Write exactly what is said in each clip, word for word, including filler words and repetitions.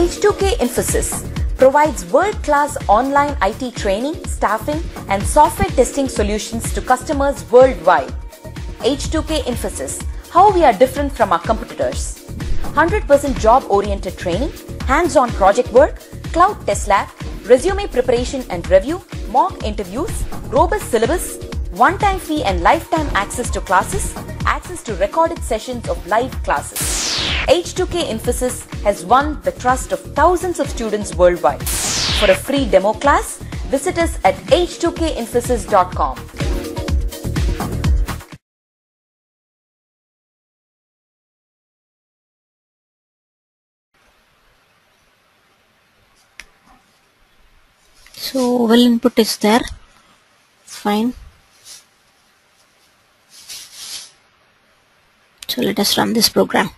H two K Infosys provides world-class online I T training, staffing, and software testing solutions to customers worldwide. H two K Infosys, how we are different from our competitors. one hundred percent job-oriented training, hands-on project work, cloud test lab, resume preparation and review, mock interviews, robust syllabus, one-time fee and lifetime access to classes, access to recorded sessions of live classes. H two K Infosys has won the trust of thousands of students worldwide. For a free demo class, visit us at h two k infosys dot com. So, well input is there. It's fine. So let us run this program.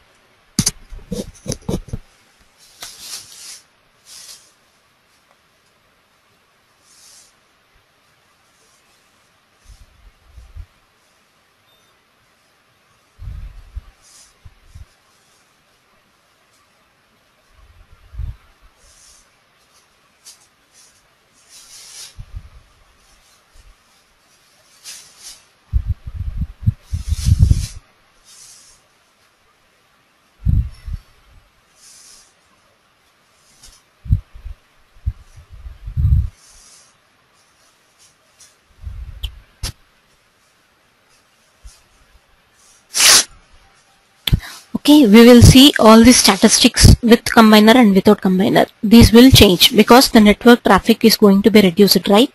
Okay, we will see all the statistics with combiner and without combiner. These will change because the network traffic is going to be reduced, right?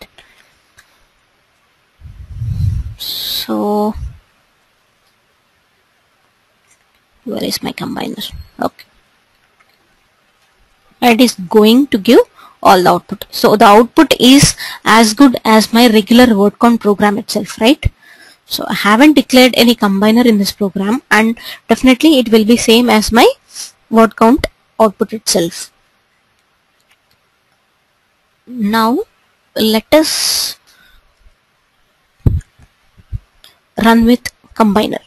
So, where is my combiner? Okay. It is going to give all the output. So, the output is as good as my regular WordCon program itself, right? So I haven't declared any combiner in this program, and definitely it will be same as my word count output itself. Now let us run with combiner.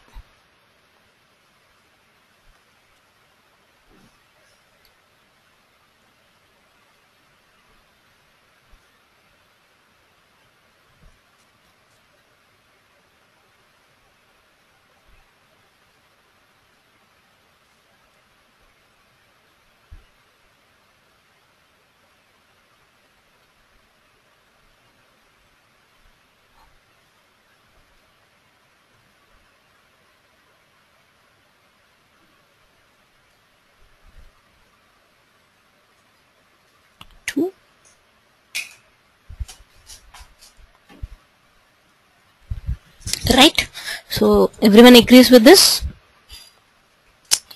Right, so everyone agrees with this?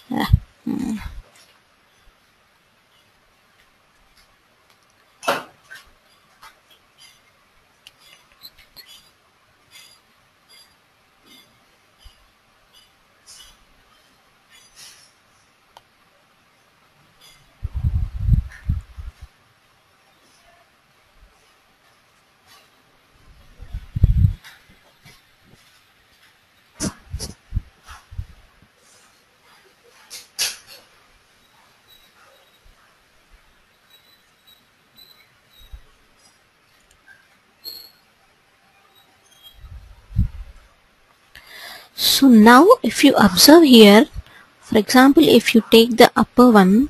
Yeah. Hmm. So now if you observe here, for example, if you take the upper one,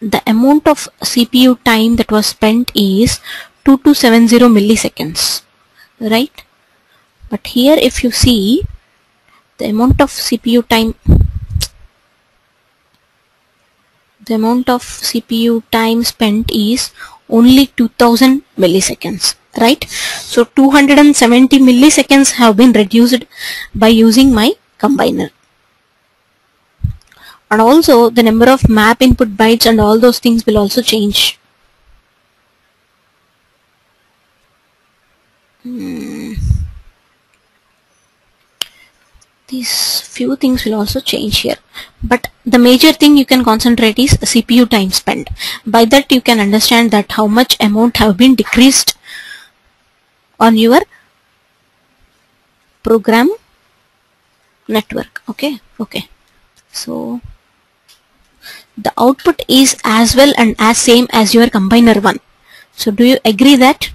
the amount of C P U time that was spent is two thousand two hundred seventy milliseconds, right? But here if you see the amount of C P U time, the amount of C P U time spent is only two thousand milliseconds. Right, so two hundred seventy milliseconds have been reduced by using my combiner, and also the number of map input bytes and all those things will also change. Hmm. These few things will also change here, but the major thing you can concentrate is C P U time spent. By that you can understand that how much amount have been decreased on your program network. Okay, okay. So the output is as well and as same as your combiner one. So do you agree that?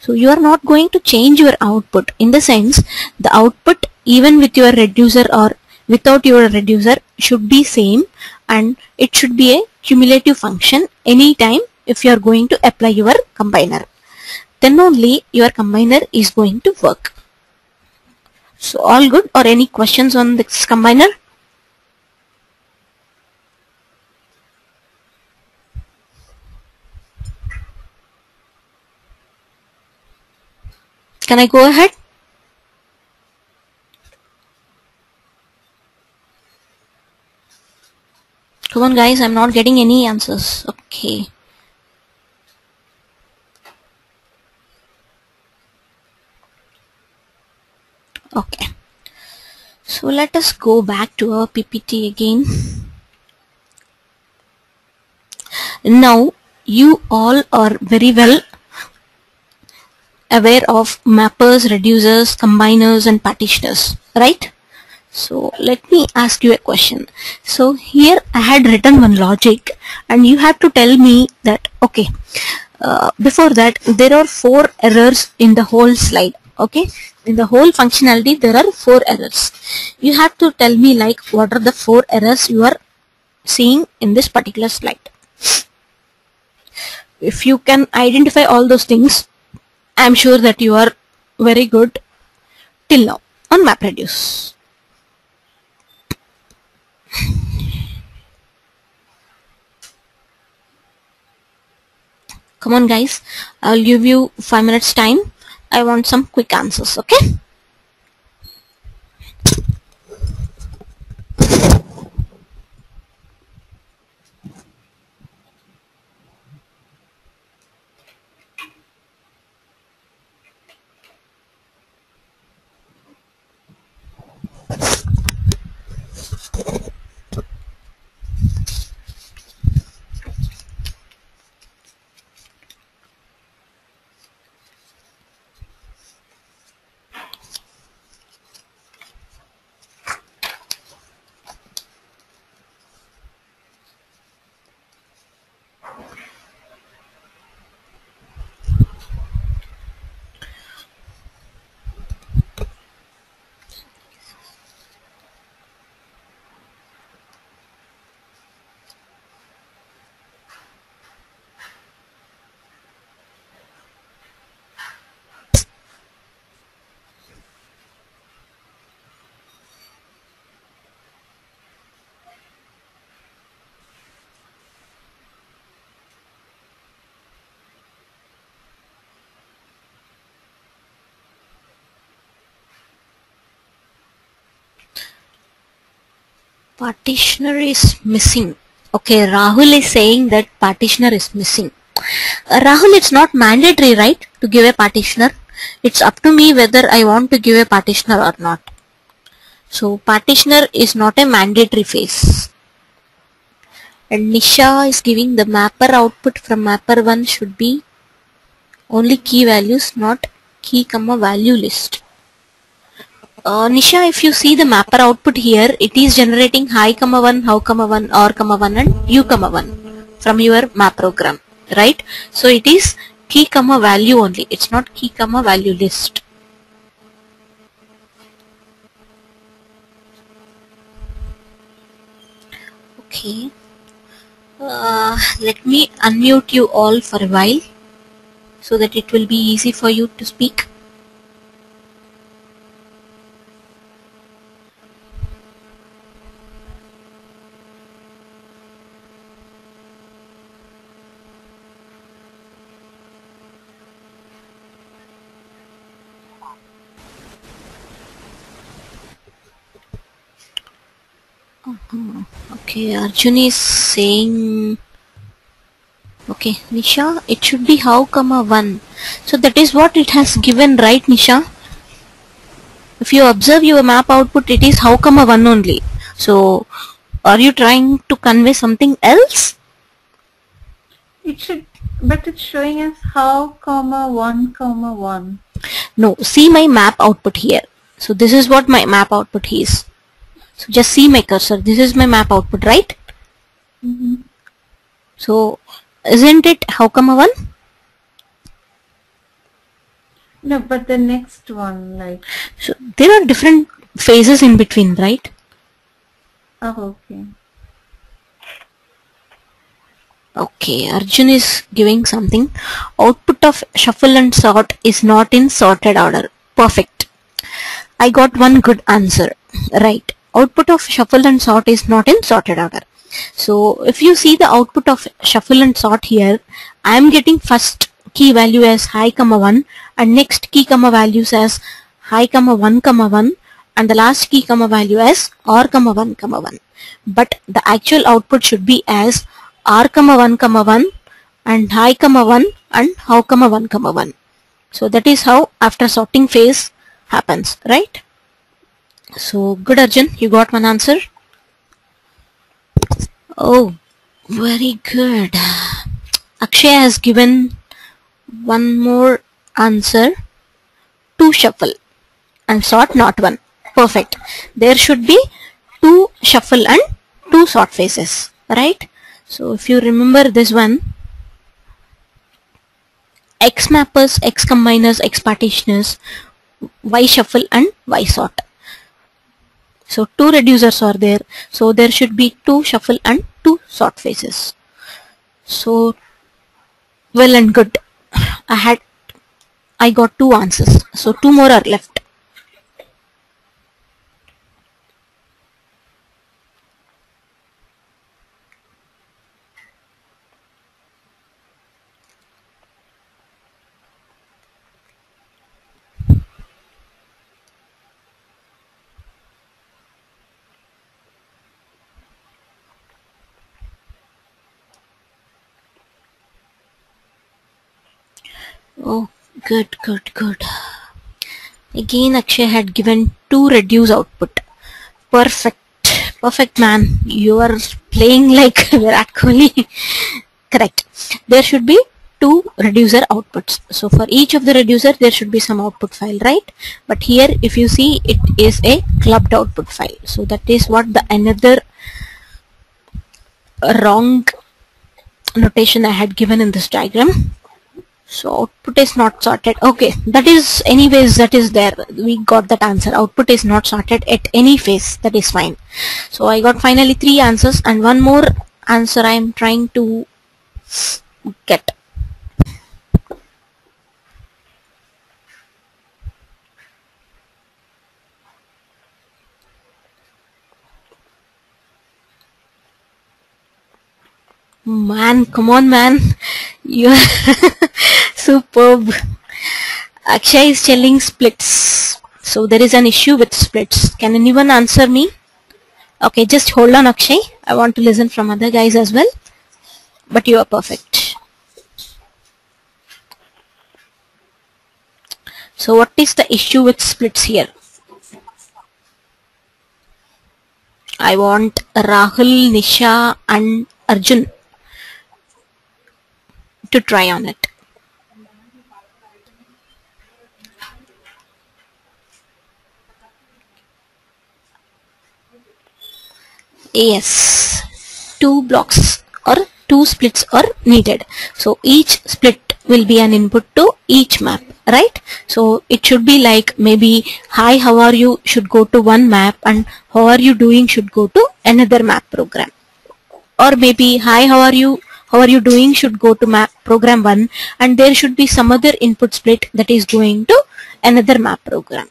So you are not going to change your output, in the sense the output even with your reducer or without your reducer should be same, and it should be a cumulative function anytime if you are going to apply your combiner. Then only your combiner is going to work. So all good, or any questions on this combiner? Can I go ahead? Come on guys, I'm not getting any answers. Okay. Okay. So let us go back to our P P T again. Now you all are very well aware of mappers, reducers, combiners and partitioners, right? So let me ask you a question. So here I had written one logic and you have to tell me that, okay, uh, before that there are four errors in the whole slide, okay? In the whole functionality there are four errors. You have to tell me like what are the four errors you are seeing in this particular slide. If you can identify all those things, I am sure that you are very good till now on MapReduce. Come on guys, I will give you five minutes time. I want some quick answers, okay? Partitioner is missing. Okay, Rahul is saying that partitioner is missing. Uh, Rahul, it's not mandatory, right, to give a partitioner. It's up to me whether I want to give a partitioner or not. So partitioner is not a mandatory phase. And Nisha is giving the mapper output from mapper one should be only key values, not key comma value list. Uh, Nisha, if you see the mapper output here, it is generating high comma one, how comma one, or comma one, and u comma one from your map program, right? So it is key comma value only. It's not key comma value list. Okay. Uh, let me unmute you all for a while so that it will be easy for you to speak. Okay, Arjun is saying, okay, Nisha, it should be how comma one. So that is what it has given, right, Nisha? If you observe your map output, it is how comma one only. So are you trying to convey something else? It should, but it's showing us how comma one comma one. No, see my map output here. So this is what my map output is. So just see my cursor. This is my map output, right? So isn't it how come a one? No, but the next one, like, so there are different phases in between, right? Oh, okay. Okay, Arjun is giving something. Output of shuffle and sort is not in sorted order. Perfect. I got one good answer. Right. Output of shuffle and sort is not in sorted order. So if you see the output of shuffle and sort here, I am getting first key value as high comma one, and next key comma values as high comma one comma one, and the last key comma value as r comma one comma one. But the actual output should be as r comma one comma one and high comma one and how comma one comma one. So that is how after sorting phase happens, right? So good, Arjun, you got one answer. Oh, very good. Akshay has given one more answer. Two shuffle and sort, not one. Perfect. There should be two shuffle and two sort phases, right? So if you remember this one, X mappers, X combiners, X partitioners, Y shuffle and Y sort. So two reducers are there, so there should be two shuffle and two sort phases. So well and good. I had, I got two answers, so two more are left. Oh, good, good, good. Again, Akshay had given two reduce output. Perfect, perfect, man. You are playing like Virat Kohli. Correct. There should be two reducer outputs. So for each of the reducer, there should be some output file, right? But here, if you see, it is a clubbed output file. So that is what the another wrong notation I had given in this diagram. So output is not sorted. Okay, that is anyways, that is there. We got that answer. Output is not sorted at any phase. That is fine. So I got finally three answers, and one more answer I am trying to get. Man, come on, man. You are superb. Akshay is telling splits. So there is an issue with splits. Can anyone answer me? Okay, just hold on, Akshay. I want to listen from other guys as well. But you are perfect. So what is the issue with splits here? I want Rahul, Nisha and Arjun to try on it. Yes, two blocks or two splits are needed. So each split will be an input to each map, right? So it should be like maybe hi, how are you should go to one map and how are you doing should go to another map program. Or maybe hi, how are you how are you doing should go to map program one, and there should be some other input split that is going to another map program.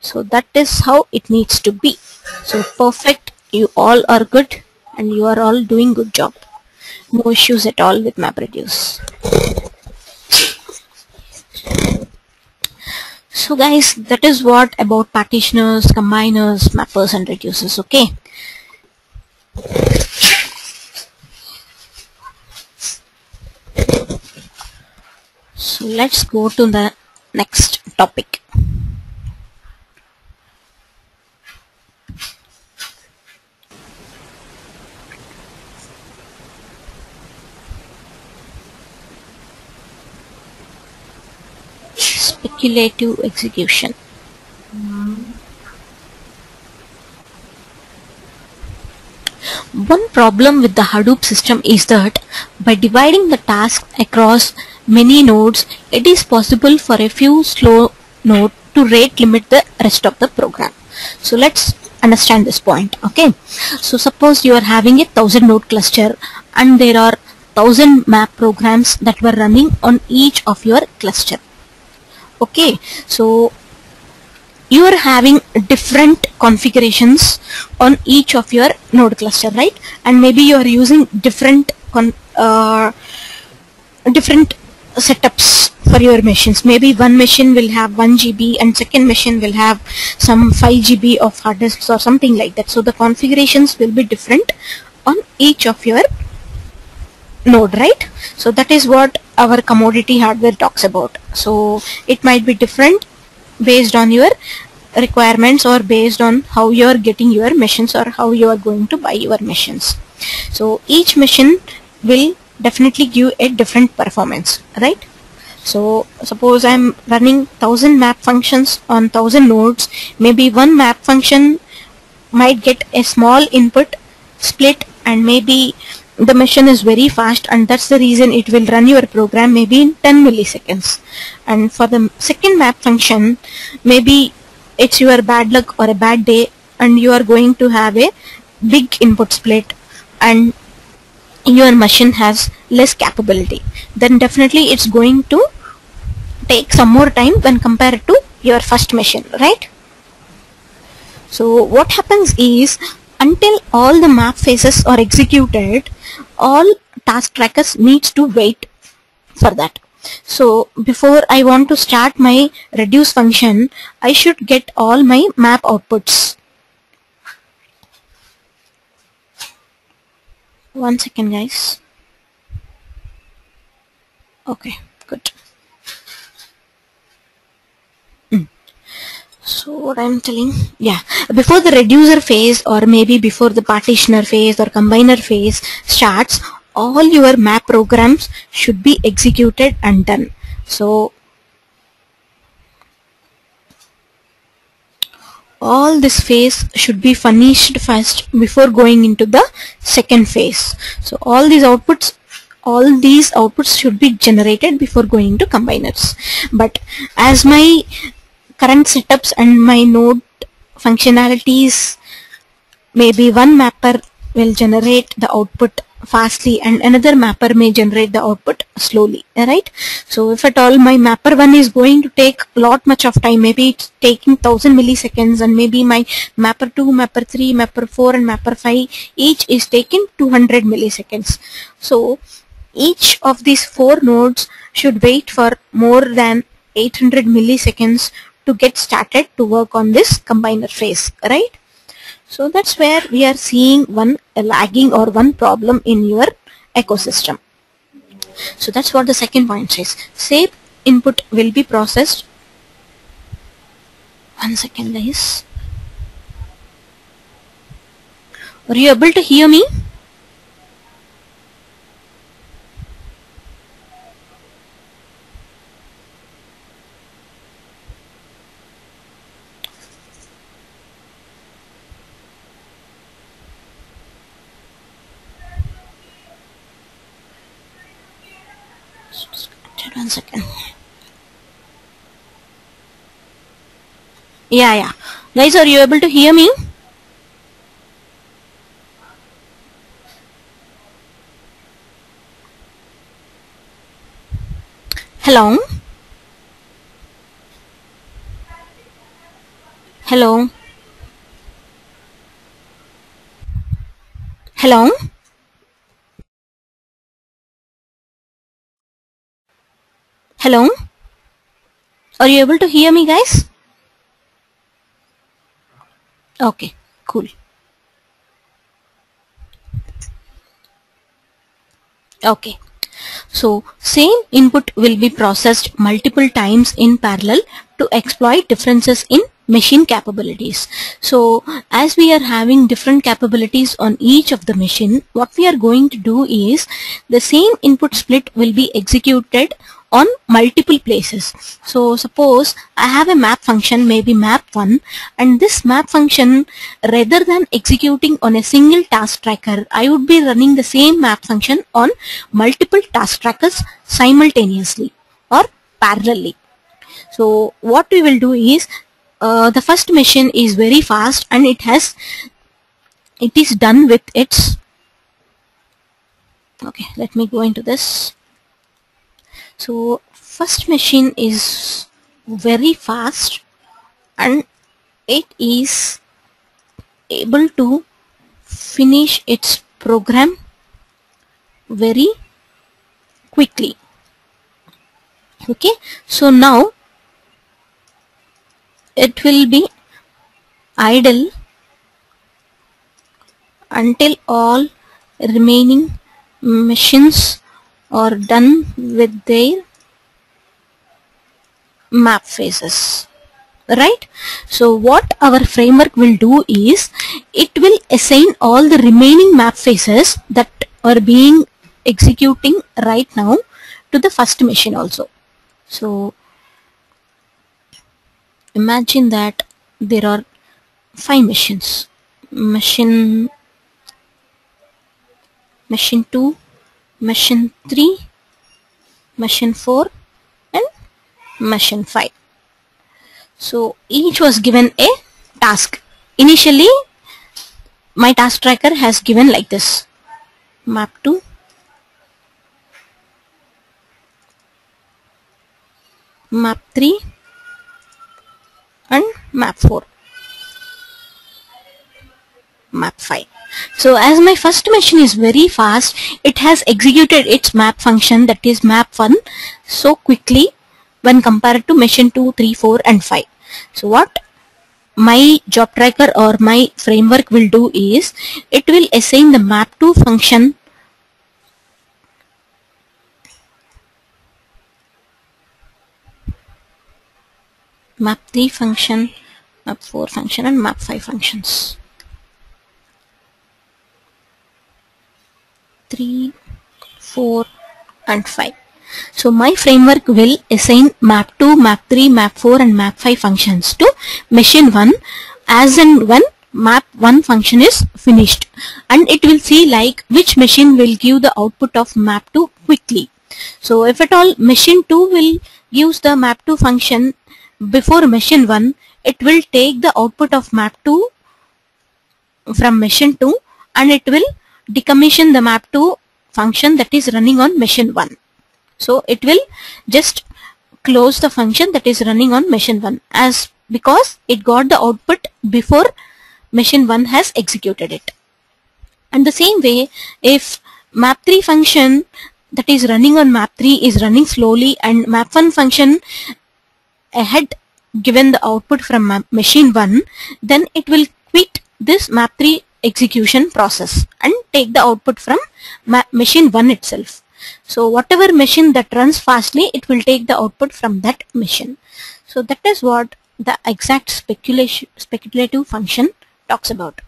So that is how it needs to be. So perfect, you all are good and you are all doing good job. No issues at all with MapReduce. So guys, that is what about partitioners, combiners, mappers and reducers, okay? So let's go to the next topic. Speculative execution. One problem with the Hadoop system is that by dividing the task across many nodes, it is possible for a few slow node to rate limit the rest of the program. So let's understand this point. Okay, so suppose you are having a thousand node cluster and there are thousand map programs that were running on each of your cluster. Okay, so you are having different configurations on each of your node cluster, right? And maybe you are using different con uh, different setups for your machines. Maybe one machine will have one G B and second machine will have some five G B of hard disks or something like that. So the configurations will be different on each of your node, right? So that is what our commodity hardware talks about. So it might be different based on your requirements or based on how you are getting your machines or how you are going to buy your machines. So each machine will definitely give a different performance, right? So suppose I'm running thousand map functions on thousand nodes. Maybe one map function might get a small input split and maybe the machine is very fast and that's the reason it will run your program maybe in ten milliseconds. And for the second map function, maybe it's your bad luck or a bad day and you are going to have a big input split and your machine has less capability. Then definitely it's going to take some more time when compared to your first machine, right? So what happens is, until all the map phases are executed, all task trackers needs to wait for that. So before I want to start my reduce function, I should get all my map outputs. One second, guys. Okay, good. Mm. So what I'm telling, yeah, before the reducer phase or maybe before the partitioner phase or combiner phase starts, all your map programs should be executed and done. So all this phase should be finished first before going into the second phase. So all these outputs, all these outputs should be generated before going to combiners. But as my current setups and my node functionalities, maybe one mapper will generate the output fastly and another mapper may generate the output slowly, right? So if at all my mapper one is going to take lot much of time, maybe it's taking one thousand milliseconds, and maybe my mapper two, mapper three, mapper four and mapper five each is taking two hundred milliseconds. So each of these four nodes should wait for more than eight hundred milliseconds to get started to work on this combiner phase, right? So that's where we are seeing one lagging or one problem in your ecosystem. So that's what the second point says. Same input will be processed. One second, guys. Were you able to hear me? One second. Yeah, yeah. Guys, are you able to hear me? Hello? Hello? Hello? Hello? Are you able to hear me, guys? Okay, cool. Okay, so same input will be processed multiple times in parallel to exploit differences in machine capabilities. So as we are having different capabilities on each of the machine, what we are going to do is the same input split will be executed on multiple places. So suppose I have a map function, maybe map one, and this map function, rather than executing on a single task tracker, I would be running the same map function on multiple task trackers simultaneously or parallelly. So what we will do is, uh, the first machine is very fast and it has, it is done with its, okay, let me go into this. So first machine is very fast and it is able to finish its program very quickly. Okay, so now it will be idle until all remaining machines are done with their map phases, right? So what our framework will do is, it will assign all the remaining map phases that are being executing right now to the first machine also. So imagine that there are five machines, machine machine two, machine three, machine four and machine five. So each was given a task. Initially my task tracker has given like this: map two, map three and map four, map five. So as my first machine is very fast, it has executed its map function, that is map one, so quickly when compared to machine two, three, four and five. So what my job tracker or my framework will do is, it will assign the map two function map three function, map four function and map five functions. three, four and five. So my framework will assign map two, map three, map four and map five functions to machine one as and when map one function is finished, and it will see like which machine will give the output of map two quickly. So if at all machine two will use the map two function before machine one, it will take the output of map two from machine two and it will decommission the map two function that is running on machine one. So it will just close the function that is running on machine one, as because it got the output before machine one has executed it. And the same way, if map three function that is running on map three is running slowly and map one function had given the output from machine one, then it will quit this map three execution process and take the output from machine one itself. So whatever machine that runs fastly, it will take the output from that machine. So that is what the exact speculation speculative function talks about.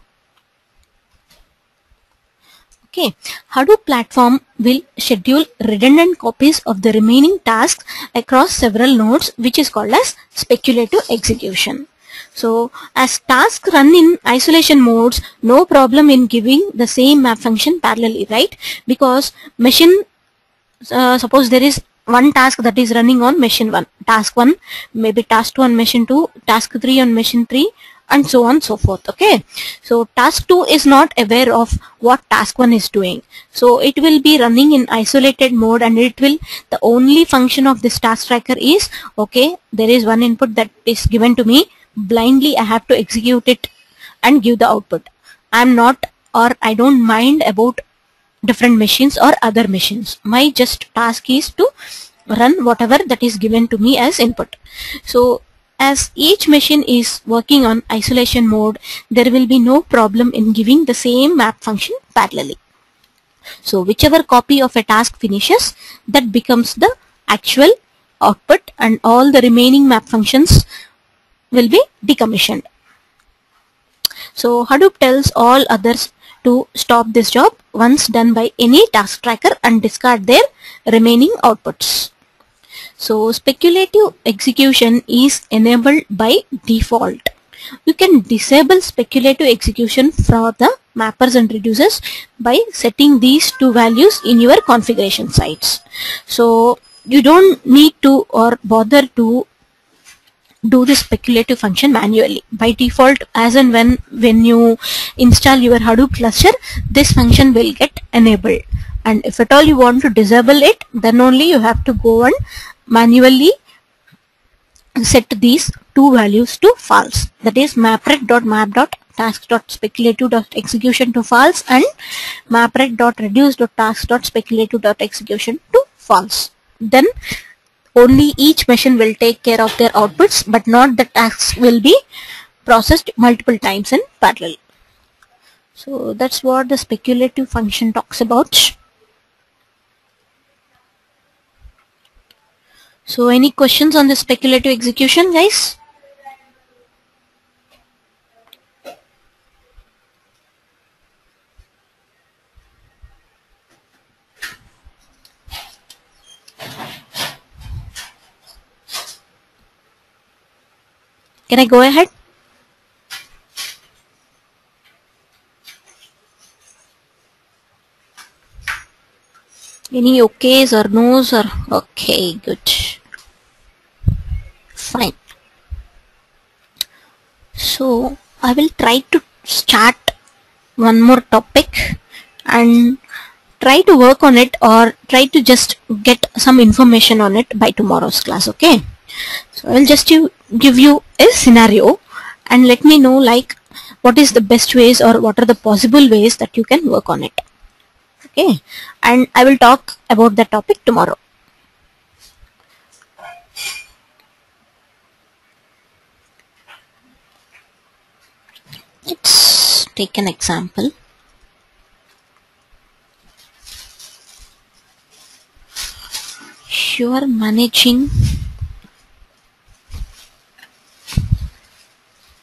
Okay, Hadoop platform will schedule redundant copies of the remaining tasks across several nodes, which is called as speculative execution. So as tasks run in isolation modes, no problem in giving the same map function parallelly, right? Because machine, uh, suppose there is one task that is running on machine one, task one, maybe task two on machine two, task three on machine three and so on so forth. Okay, so task two is not aware of what task one is doing, so it will be running in isolated mode, and it will, the only function of this task tracker is, okay, there is one input that is given to me, blindly I have to execute it and give the output. I am not, or I don't mind about different machines or other machines. My just task is to run whatever that is given to me as input. So as each machine is working on isolation mode, there will be no problem in giving the same map function parallelly. So whichever copy of a task finishes, that becomes the actual output, and all the remaining map functions will be decommissioned. So Hadoop tells all others to stop this job once done by any task tracker and discard their remaining outputs. So speculative execution is enabled by default. You can disable speculative execution for the mappers and reducers by setting these two values in your configuration sites. So you don't need to or bother to do the speculative function manually. By default, as and when when you install your Hadoop cluster, this function will get enabled. And if at all you want to disable it, then only you have to go and manually set these two values to false. That is mapred.map.task.speculative.execution to false and mapred.reduce.task.speculative.execution to false. Then only each machine will take care of their outputs, but not the tasks will be processed multiple times in parallel. So that's what the speculative function talks about. So any questions on the speculative execution, guys? Can I go ahead? Any okays or no's or okay, good. Fine. So I will try to start one more topic and try to work on it or try to just get some information on it by tomorrow's class, okay? So I will just give you a scenario and let me know like what is the best ways or what are the possible ways that you can work on it. Okay, and I will talk about that topic tomorrow. Let's take an example. You are managing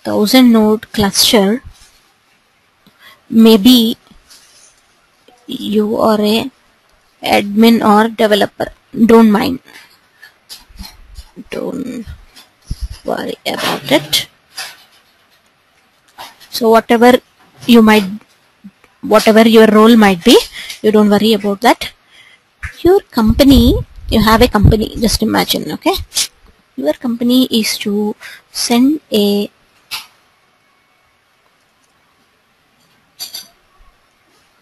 thousand node cluster. Maybe you are a admin or developer, don't mind, don't worry about it. So whatever you might, whatever your role might be, you don't worry about that. Your company, you have a company, just imagine, okay? Your company is to send a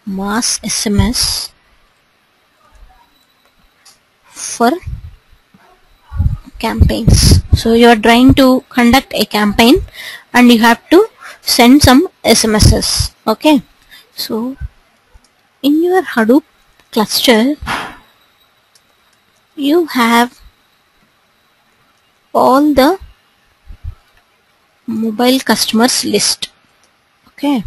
mass S M S for campaigns. So you are trying to conduct a campaign and you have to send some S M Ses, okay? So in your Hadoop cluster, you have all the mobile customers list, okay?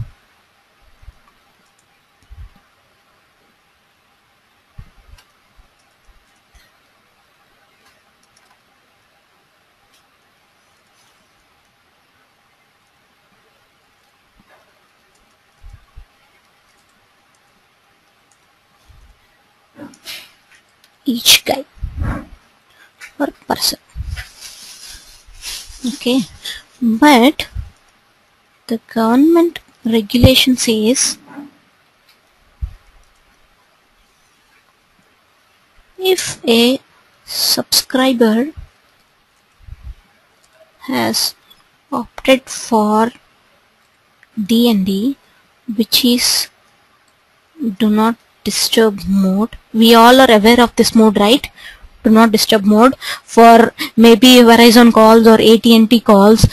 Each guy or person, okay? But the government regulation says if a subscriber has opted for D N D, which is do not disturb mode, we all are aware of this mode, right? Do not disturb mode for maybe Verizon calls or A T and T calls.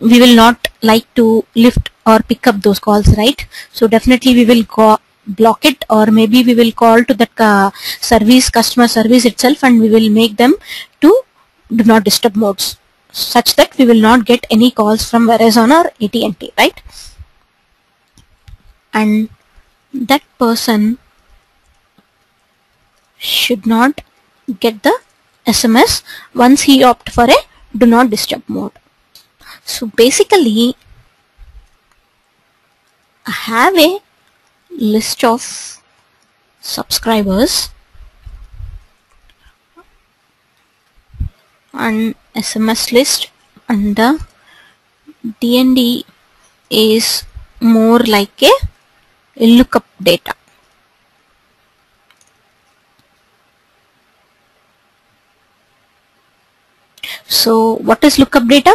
We will not like to lift or pick up those calls, right? So definitely we will go block it, or maybe we will call to that uh, service, customer service itself, and we will make them to do not disturb modes such that we will not get any calls from Verizon or A T and T, right? And that person should not get the S M S once he opts for a do not disturb mode. So basically I have a list of subscribers and S M S list, and the D N D is more like a lookup data. So what is lookup data?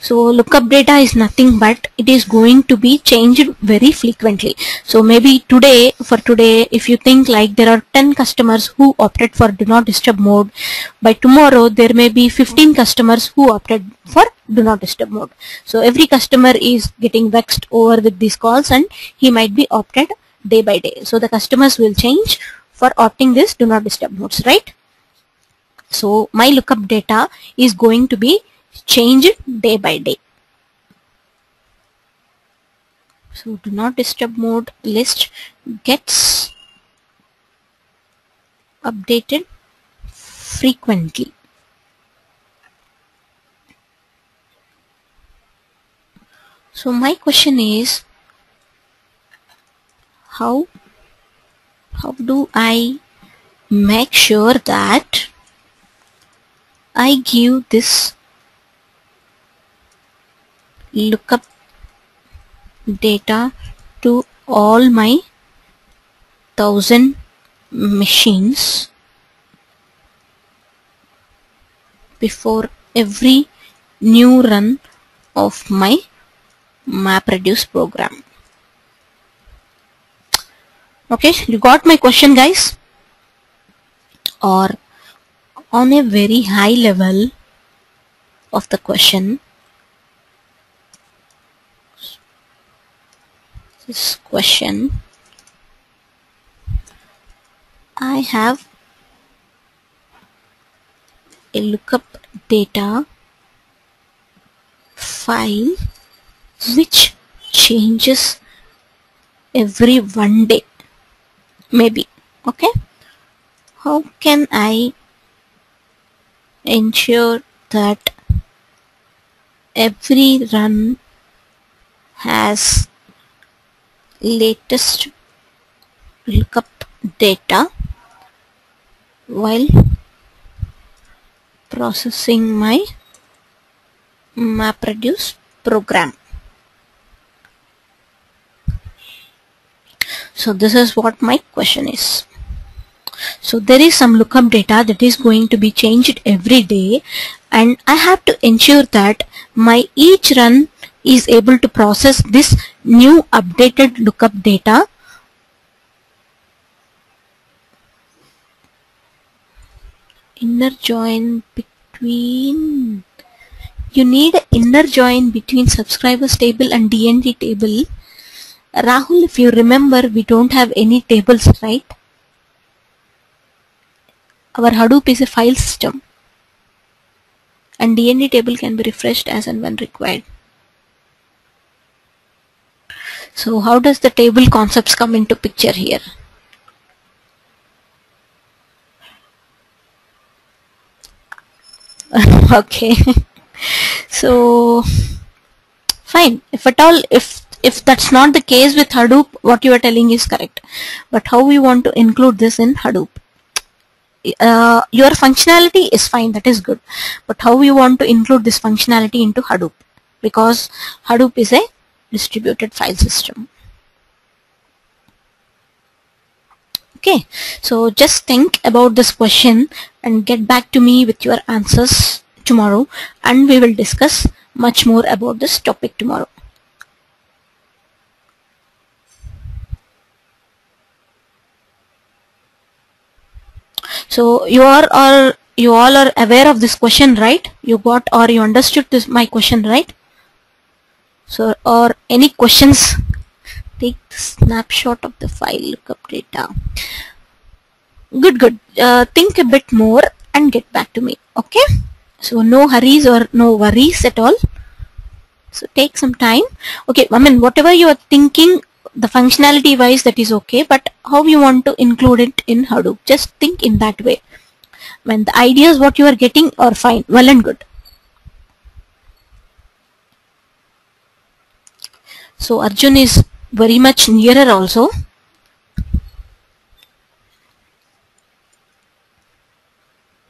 So lookup data is nothing but it is going to be changed very frequently. So maybe today, for today, if you think like there are ten customers who opted for do not disturb mode, by tomorrow there may be fifteen customers who opted for do not disturb mode. So every customer is getting vexed over with these calls and he might be opted day by day. So the customers will change for opting this do not disturb modes, right? So my lookup data is going to be changed day by day. So do not disturb mode list gets updated frequently. So my question is, how how do I make sure that I give this lookup data to all my thousand machines before every new run of my MapReduce program? Okay, you got my question, guys? Or on a very high level of the question, this question, I have a lookup data file which changes every one day, maybe, okay? How can I ensure that every run has latest lookup data while processing my MapReduce program? So this is what my question is. So there is some lookup data that is going to be changed every day, and I have to ensure that my each run is able to process this new updated lookup data inner join between you need an inner join between subscribers table and D N D table. Rahul, if you remember, we don't have any tables, right? Our Hadoop is a file system, and D N D table can be refreshed as and when required. So how does the table concepts come into picture here? Okay. So fine, if at all, if if that's not the case with Hadoop, what you are telling is correct. But how we want to include this in Hadoop? Uh, your functionality is fine, that is good, but how you want to include this functionality into Hadoop, because Hadoop is a distributed file system. Okay, so just think about this question and get back to me with your answers tomorrow, and we will discuss much more about this topic tomorrow. So you are all you all are aware of this question, right? You got or you understood this my question, right? So, or any questions? Take the snapshot of the file lookup data. Good, good. Uh, think a bit more and get back to me. Okay. So no hurries or no worries at all. So take some time. Okay. I mean, whatever you are thinking, the functionality wise, that is okay, but how you want to include it in Hadoop, just think in that way. When the ideas what you are getting are fine, well and good. So Arjun is very much nearer also.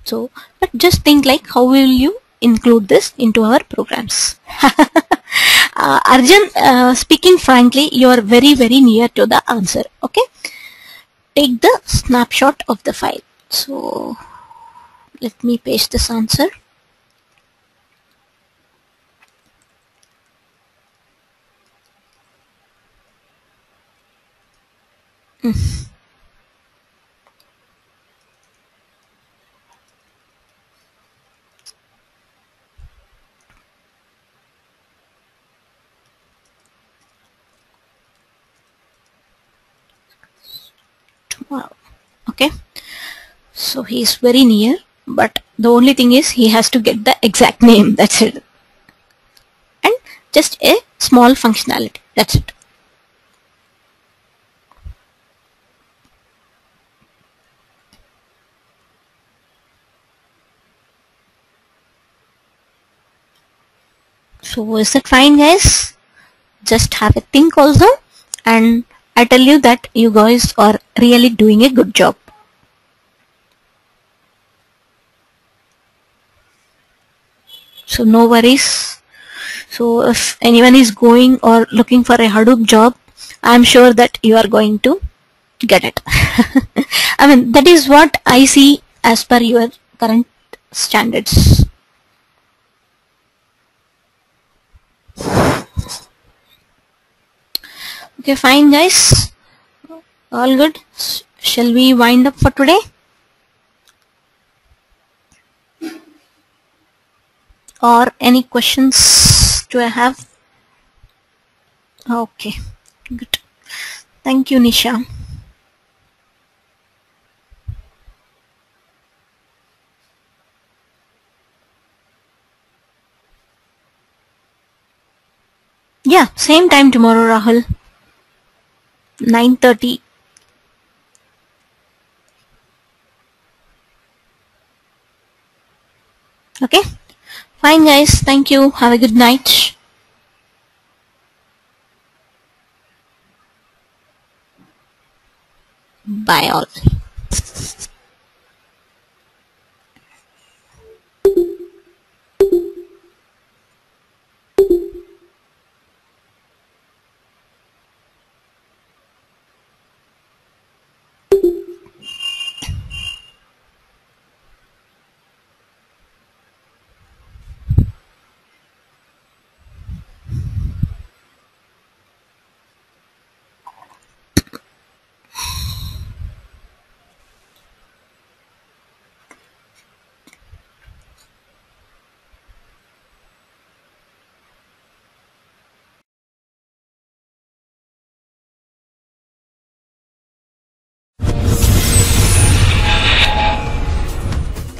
So, but just think like how will you include this into our programs. uh, Arjun, uh, speaking frankly, you are very very near to the answer. Okay, take the snapshot of the file. So let me paste this answer. Mm. Wow. Okay, so he is very near, but the only thing is he has to get the exact name, that's it, and just a small functionality, that's it. So is that fine, guys? Just have a think also, and I tell you that you guys are really doing a good job. So no worries. So if anyone is going or looking for a Hadoop job, I'm sure that you are going to get it. I mean, that is what I see as per your current standards. Okay, fine guys, all good. Shall we wind up for today? Or any questions do I have? Okay, good. Thank you, Nisha. Yeah, same time tomorrow, Rahul. nine thirty. Okay, fine guys, thank you, have a good night. Bye all.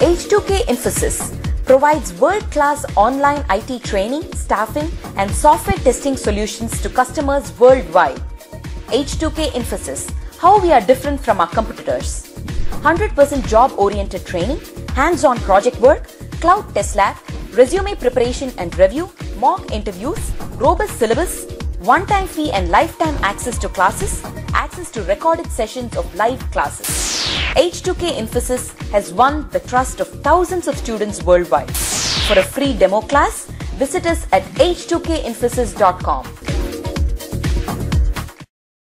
H two K Infosys provides world-class online I T training, staffing, and software testing solutions to customers worldwide. H two K Infosys, how we are different from our competitors. one hundred percent job-oriented training, hands-on project work, cloud test lab, resume preparation and review, mock interviews, robust syllabus, one-time fee and lifetime access to classes, access to recorded sessions of live classes. H two K Infosys has won the trust of thousands of students worldwide. For a free demo class, visit us at h two k infosys dot com.